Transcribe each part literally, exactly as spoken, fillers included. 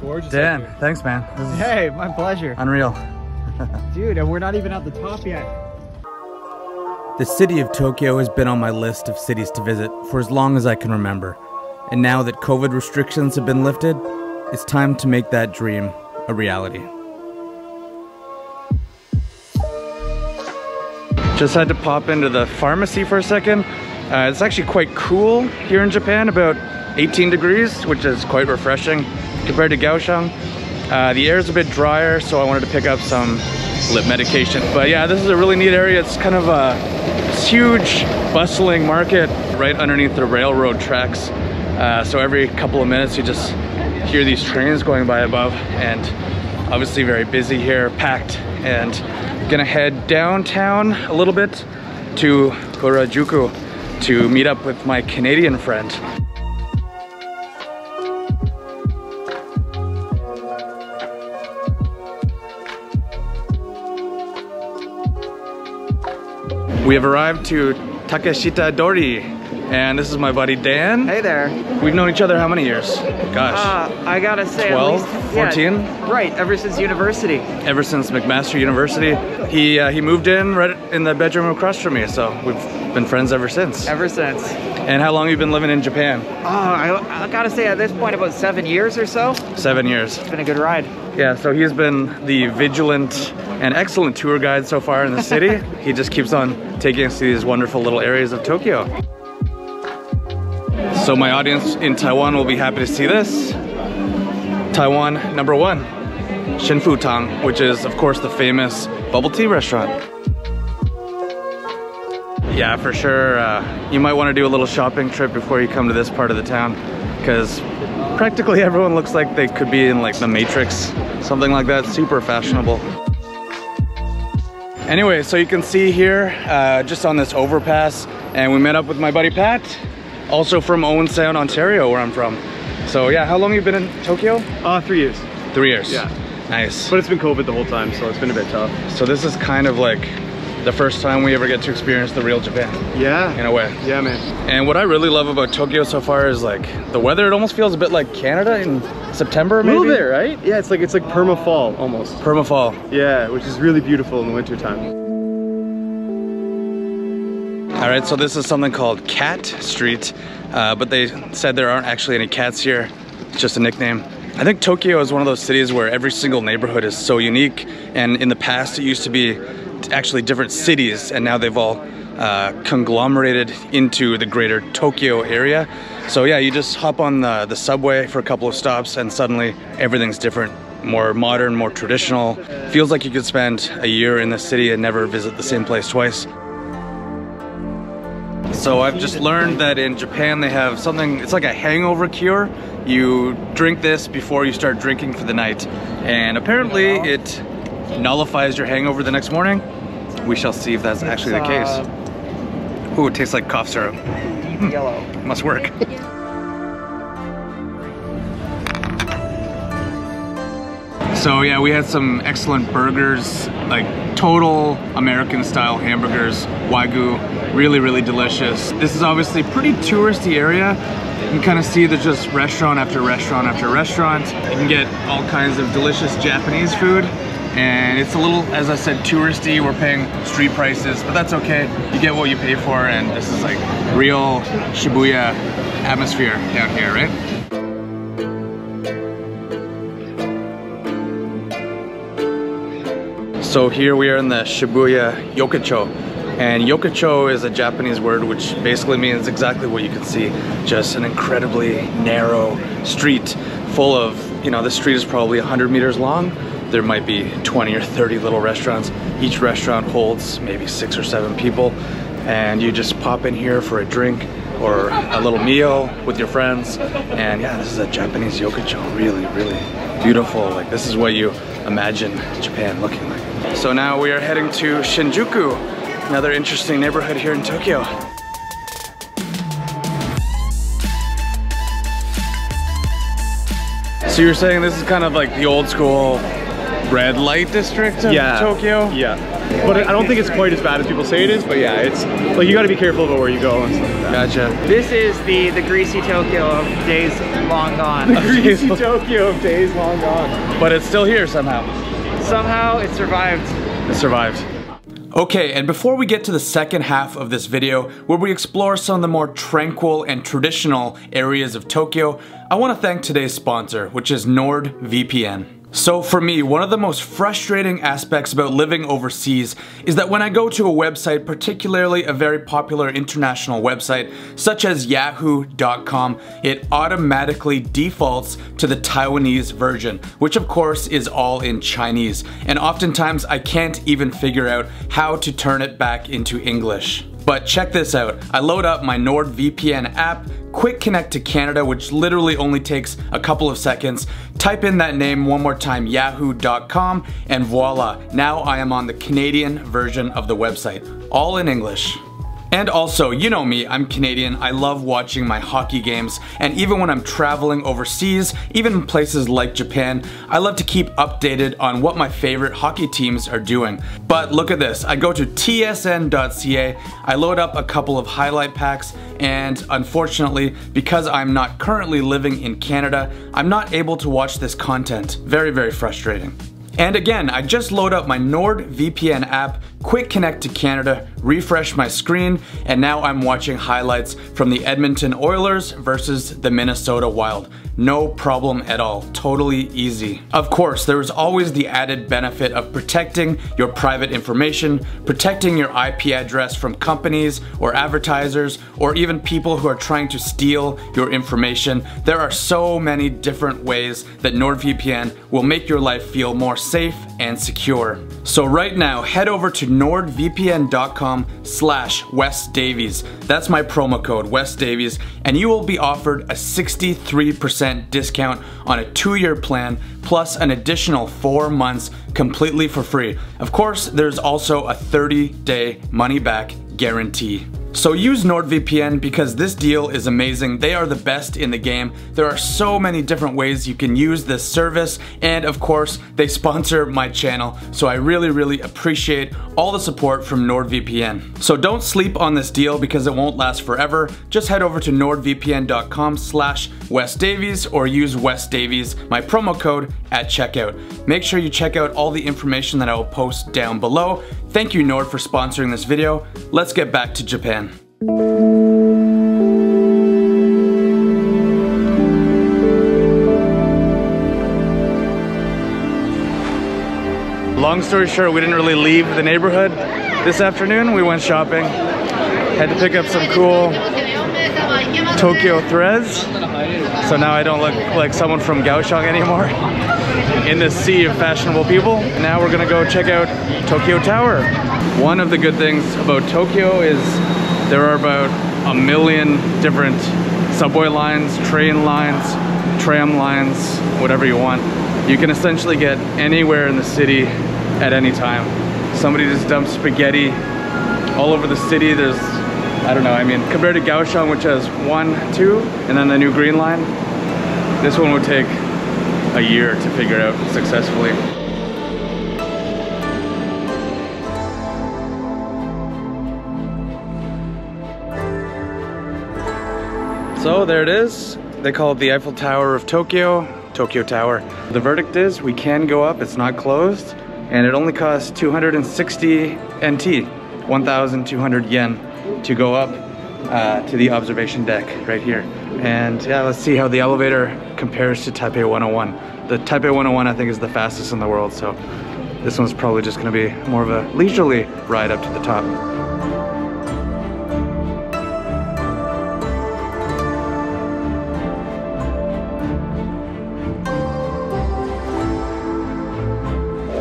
gorgeous. Damn, thanks man. Hey, my pleasure. Unreal. Dude, and we're not even at the top yet. The city of Tokyo has been on my list of cities to visit for as long as I can remember. And now that COVID restrictions have been lifted, it's time to make that dream a reality. Just had to pop into the pharmacy for a second. Uh, it's actually quite cool here in Japan, about eighteen degrees, which is quite refreshing compared to Kaohsiung. Uh, the air's a bit drier, so I wanted to pick up some lip medication. But yeah, this is a really neat area. It's kind of a huge, bustling market right underneath the railroad tracks. Uh, so every couple of minutes, you just hear these trains going by above, and obviously very busy here, packed, and gonna head downtown a little bit to Harajuku to meet up with my Canadian friend. We have arrived to Takeshita Dori, and this is my buddy Dan. Hey there. We've known each other how many years? Gosh. Uh, I gotta say twelve, at least, fourteen? Yeah, right, ever since university. Ever since McMaster University. He uh, he moved in right in the bedroom across from me, so we've been friends ever since. Ever since. And how long have you been living in Japan? Uh, I, I gotta say at this point about seven years or so. Seven years. It's been a good ride. Yeah, so he's been the vigilant and excellent tour guide so far in the city. He just keeps on taking us to these wonderful little areas of Tokyo. So my audience in Taiwan will be happy to see this. Taiwan number one, Shin Fu Tang, which is of course the famous bubble tea restaurant. Yeah, for sure, uh, you might want to do a little shopping trip before you come to this part of the town, because practically everyone looks like they could be in like the Matrix, something like that, super fashionable. Anyway, so you can see here, uh, just on this overpass, and we met up with my buddy Pat, also from Owen Sound, Ontario, where I'm from. So yeah, how long have you been in Tokyo? Uh, three years. Three years? Yeah. Nice. But it's been COVID the whole time, so it's been a bit tough. So this is kind of like the first time we ever get to experience the real Japan. Yeah. In a way. Yeah, man. And what I really love about Tokyo so far is like the weather. It almost feels a bit like Canada in September, maybe? A little bit, right? Yeah, it's like it's like perma-fall almost. Perma-fall. Yeah, which is really beautiful in the wintertime. All right, so this is something called Cat Street, uh, but they said there aren't actually any cats here. It's just a nickname. I think Tokyo is one of those cities where every single neighborhood is so unique, and in the past it used to be actually different cities, and now they've all uh, conglomerated into the greater Tokyo area. So yeah, you just hop on the, the subway for a couple of stops and suddenly everything's different. More modern, more traditional. Feels like you could spend a year in the city and never visit the same place twice. So I've just learned that in Japan they have something, it's like a hangover cure. You drink this before you start drinking for the night. And apparently it nullifies your hangover the next morning. We shall see if that's actually the case. Ooh, it tastes like cough syrup. Deep yellow. Must work. So yeah, we had some excellent burgers, like total American style hamburgers, Wagyu, really, really delicious. This is obviously pretty touristy area. You can kind of see there's just restaurant after restaurant after restaurant. You can get all kinds of delicious Japanese food. And it's a little, as I said, touristy. We're paying street prices, but that's okay. You get what you pay for, and this is like real Shibuya atmosphere down here, right? So here we are in the Shibuya Yokocho, and Yokocho is a Japanese word which basically means exactly what you can see, just an incredibly narrow street full of, you know, the street is probably one hundred meters long. There might be twenty or thirty little restaurants. Each restaurant holds maybe six or seven people, and you just pop in here for a drink or a little meal with your friends. And yeah, this is a Japanese Yokocho, really, really beautiful. Like this is what you imagine Japan looking like. So now we are heading to Shinjuku, another interesting neighborhood here in Tokyo. So you're saying this is kind of like the old school red light district of yeah. Tokyo. Yeah, but I don't think it's quite as bad as people say it is, but yeah, it's like you gotta be careful about where you go and stuff like that. Gotcha. This is the, the greasy Tokyo of days long gone. The greasy Tokyo of days long gone. But it's still here somehow. Somehow it survived. It survived. Okay, and before we get to the second half of this video, where we explore some of the more tranquil and traditional areas of Tokyo, I want to thank today's sponsor, which is NordVPN. So for me, one of the most frustrating aspects about living overseas is that when I go to a website, particularly a very popular international website such as yahoo dot com, it automatically defaults to the Taiwanese version, which of course is all in Chinese, and oftentimes I can't even figure out how to turn it back into English. But check this out, I load up my NordVPN app, quick connect to Canada, which literally only takes a couple of seconds, type in that name one more time, yahoo dot com, and voila, now I am on the Canadian version of the website, all in English. And also, you know me, I'm Canadian, I love watching my hockey games, and even when I'm traveling overseas, even in places like Japan, I love to keep updated on what my favorite hockey teams are doing. But look at this, I go to T S N dot C A, I load up a couple of highlight packs, and unfortunately, because I'm not currently living in Canada, I'm not able to watch this content. Very, very frustrating. And again, I just load up my NordVPN app, quick connect to Canada, refresh my screen, and now I'm watching highlights from the Edmonton Oilers versus the Minnesota Wild. No problem at all, totally easy. Of course, there is always the added benefit of protecting your private information, protecting your I P address from companies or advertisers, or even people who are trying to steal your information. There are so many different ways that NordVPN will make your life feel more safe and secure. So right now, head over to nord V P N dot com slash Wes Davies. That's my promo code, Wes Davies, and you will be offered a sixty-three percent discount on a two-year plan, plus an additional four months completely for free. Of course, there's also a thirty day money-back guarantee. So use NordVPN because this deal is amazing. They are the best in the game. There are so many different ways you can use this service, and of course, they sponsor my channel, so I really, really appreciate all the support from NordVPN. So don't sleep on this deal because it won't last forever. Just head over to nord V P N dot com slash Wes Davies or use Wes Davies, my promo code, at checkout. Make sure you check out all the information that I will post down below. Thank you, Nord, for sponsoring this video. Let's get back to Japan. Long story short, we didn't really leave the neighborhood this afternoon. We went shopping, had to pick up some cool Tokyo threads, so now I don't look like someone from Kaohsiung anymore in this sea of fashionable people. Now we're gonna go check out Tokyo Tower. One of the good things about Tokyo is there are about a million different subway lines, train lines, tram lines, whatever you want. You can essentially get anywhere in the city at any time. Somebody just dumps spaghetti all over the city. There's, I don't know, I mean, compared to Kaohsiung, which has one, two, and then the new green line, this one would take a year to figure out successfully. So there it is. They call it the Eiffel Tower of Tokyo, Tokyo Tower. The verdict is we can go up, it's not closed, and it only costs two hundred sixty N T, one thousand two hundred yen, to go up uh, to the observation deck right here. And yeah, let's see how the elevator compares to Taipei one oh one. The Taipei one oh one, I think, is the fastest in the world, so this one's probably just gonna be more of a leisurely ride up to the top.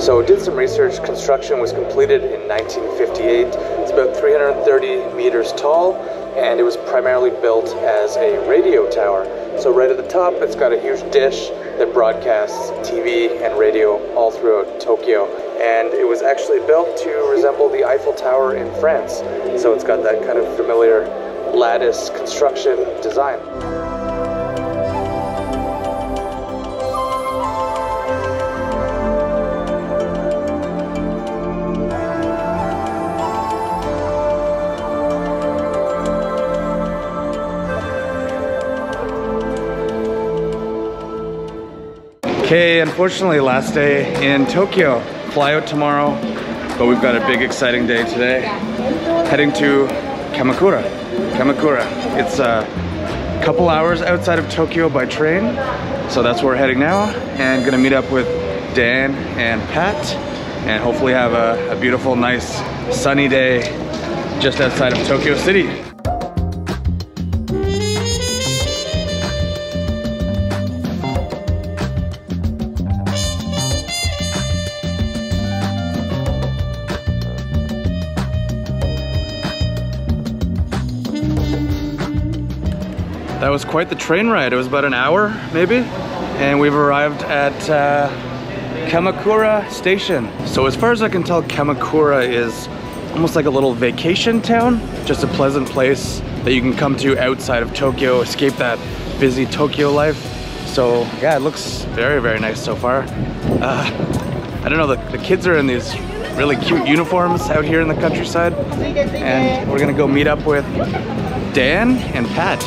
So did some research. Construction was completed in nineteen fifty-eight. It's about three hundred thirty meters tall, and it was primarily built as a radio tower. So right at the top, it's got a huge dish that broadcasts T V and radio all throughout Tokyo. And it was actually built to resemble the Eiffel Tower in France. So it's got that kind of familiar lattice construction design. Okay, unfortunately last day in Tokyo. Fly out tomorrow, but we've got a big exciting day today. Heading to Kamakura. Kamakura. It's a couple hours outside of Tokyo by train, so that's where we're heading now, and gonna meet up with Dan and Pat, and hopefully have a, a beautiful, nice, sunny day just outside of Tokyo City. That was quite the train ride. It was about an hour, maybe, and we've arrived at uh, Kamakura Station. So as far as I can tell, Kamakura is almost like a little vacation town, just a pleasant place that you can come to outside of Tokyo, escape that busy Tokyo life. So yeah, it looks very, very nice so far. Uh, I don't know, the, the kids are in these really cute uniforms out here in the countryside, and we're gonna go meet up with Dan and Pat.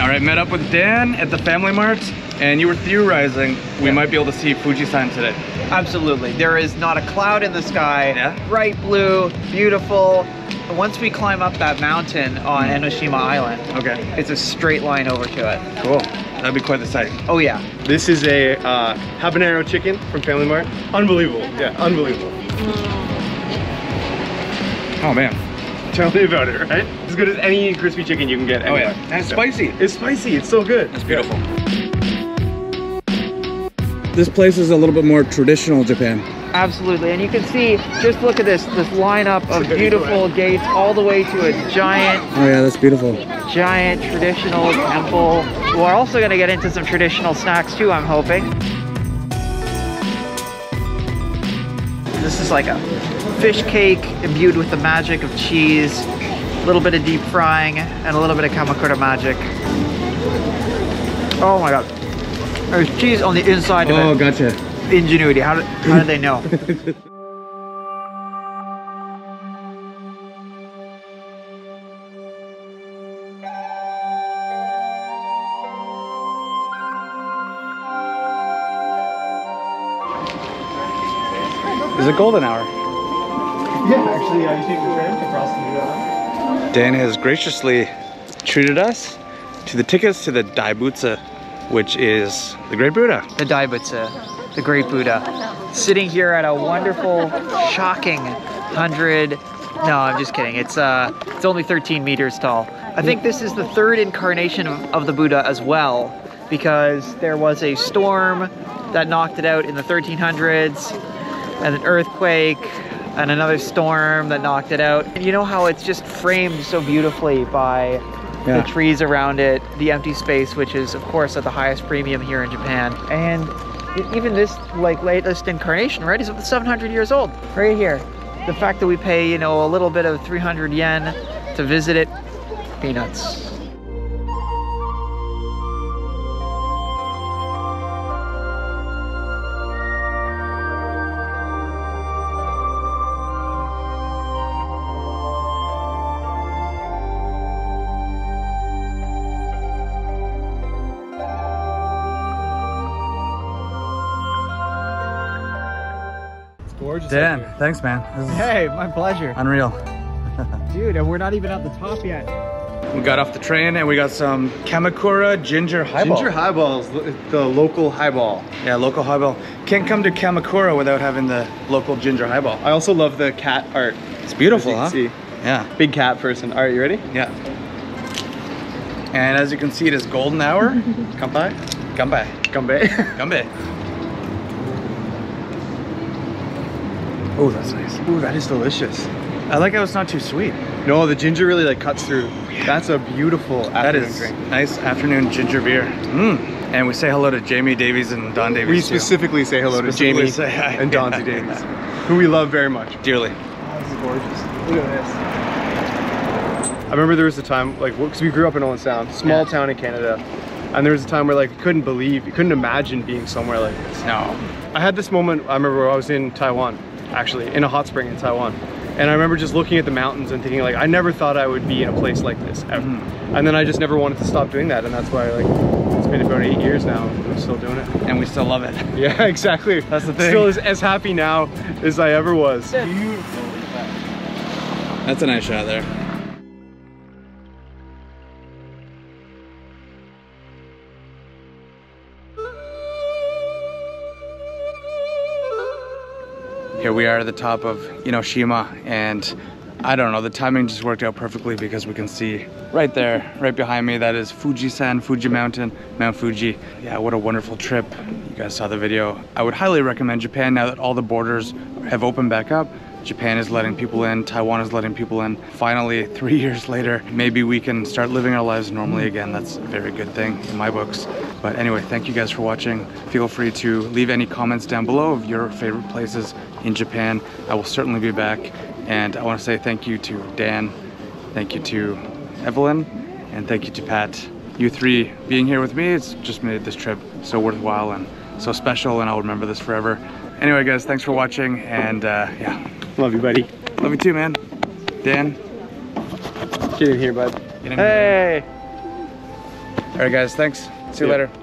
All right, met up with Dan at the Family Mart, and you were theorizing we might be able to see Fuji-San today. Absolutely. There is not a cloud in the sky. Yeah. Bright blue, beautiful. Once we climb up that mountain on Enoshima Island, okay, it's a straight line over to it. Cool. That'd be quite exciting. Oh yeah. This is a uh, habanero chicken from Family Mart. Unbelievable. Yeah, unbelievable. Oh man. Tell me about it, right? As good as any crispy chicken you can get anywhere. Oh yeah, and it's so spicy. It's spicy, it's so good. It's beautiful. This place is a little bit more traditional Japan. Absolutely, and you can see, just look at this, this lineup of beautiful gates all the way to a giant... Oh yeah, that's beautiful. Giant traditional temple. We're also gonna get into some traditional snacks too, I'm hoping. This is like a fish cake imbued with the magic of cheese, a little bit of deep frying, and a little bit of Kamakura magic. Oh my god. There's cheese on the inside of oh, it. Oh, gotcha. Ingenuity. How did, how did they know? Is it golden hour? Yeah, actually, uh, you take the train across the U S. Dan has graciously treated us to the tickets to the Daibutsu, which is the Great Buddha. The Daibutsu, the Great Buddha. Sitting here at a wonderful, shocking hundred. No, I'm just kidding. It's uh, it's only thirteen meters tall. I think this is the third incarnation of, of the Buddha as well, because there was a storm that knocked it out in the thirteen hundreds. And an earthquake, and another storm that knocked it out. And you know how it's just framed so beautifully by yeah. the trees around it, the empty space, which is of course at the highest premium here in Japan. And even this like latest incarnation, right, is seven hundred years old, right here. The fact that we pay, you know, a little bit of three hundred yen to visit it, peanuts. Dan, thanks man. This is hey, my pleasure. Unreal. Dude, and we're not even at the top yet. We got off the train and we got some Kamakura ginger highball. Ginger highball is the local highball. Yeah, local highball. Can't come to Kamakura without having the local ginger highball. I also love the cat art. It's beautiful, huh? See. Yeah. Big cat person. All right, you ready? Yeah. And as you can see, it is golden hour. Kanpai. Kanpai. Kanpai. Kanpai. Oh, that's nice. Ooh, that is delicious. I like how it's not too sweet. No, the ginger really like cuts through. That's a beautiful afternoon that is drink. Nice afternoon ginger beer. Mm. And we say hello to Jamie Davies and Don Davies. We specifically too. say hello specifically to Jamie say, and Don yeah, Davies, yeah. who we love very much. Dearly. Oh, this is gorgeous. Look at this. I remember there was a time, like, because we grew up in Owen Sound, small yeah. town in Canada. And there was a time where like we couldn't believe, we couldn't imagine being somewhere like this. No. I had this moment, I remember I was in Taiwan. Actually, in a hot spring in Taiwan. And I remember just looking at the mountains and thinking, like, I never thought I would be in a place like this ever. Mm. And then I just never wanted to stop doing that, and that's why, like, it's been about eight years now, and we're still doing it. And we still love it. Yeah, exactly. That's the thing. Still as, as happy now as I ever was. Beautiful. That's a nice shot there. Here we are at the top of Enoshima, and I don't know, the timing just worked out perfectly because we can see right there, right behind me, that is Fuji-San, Fuji Mountain, Mount Fuji. Yeah, what a wonderful trip. You guys saw the video. I would highly recommend Japan now that all the borders have opened back up. Japan is letting people in, Taiwan is letting people in. Finally, three years later, maybe we can start living our lives normally again. That's a very good thing in my books. But anyway, thank you guys for watching. Feel free to leave any comments down below of your favorite places in Japan. I will certainly be back. And I want to say thank you to Dan, thank you to Evelyn, and thank you to Pat. You three being here with me, it's just made this trip so worthwhile and so special, and I'll remember this forever. Anyway guys, thanks for watching, and uh, yeah. Love you, buddy. Love you too, man. Dan. Get in here, bud. Get in hey! Alright guys, thanks. See you yeah. later.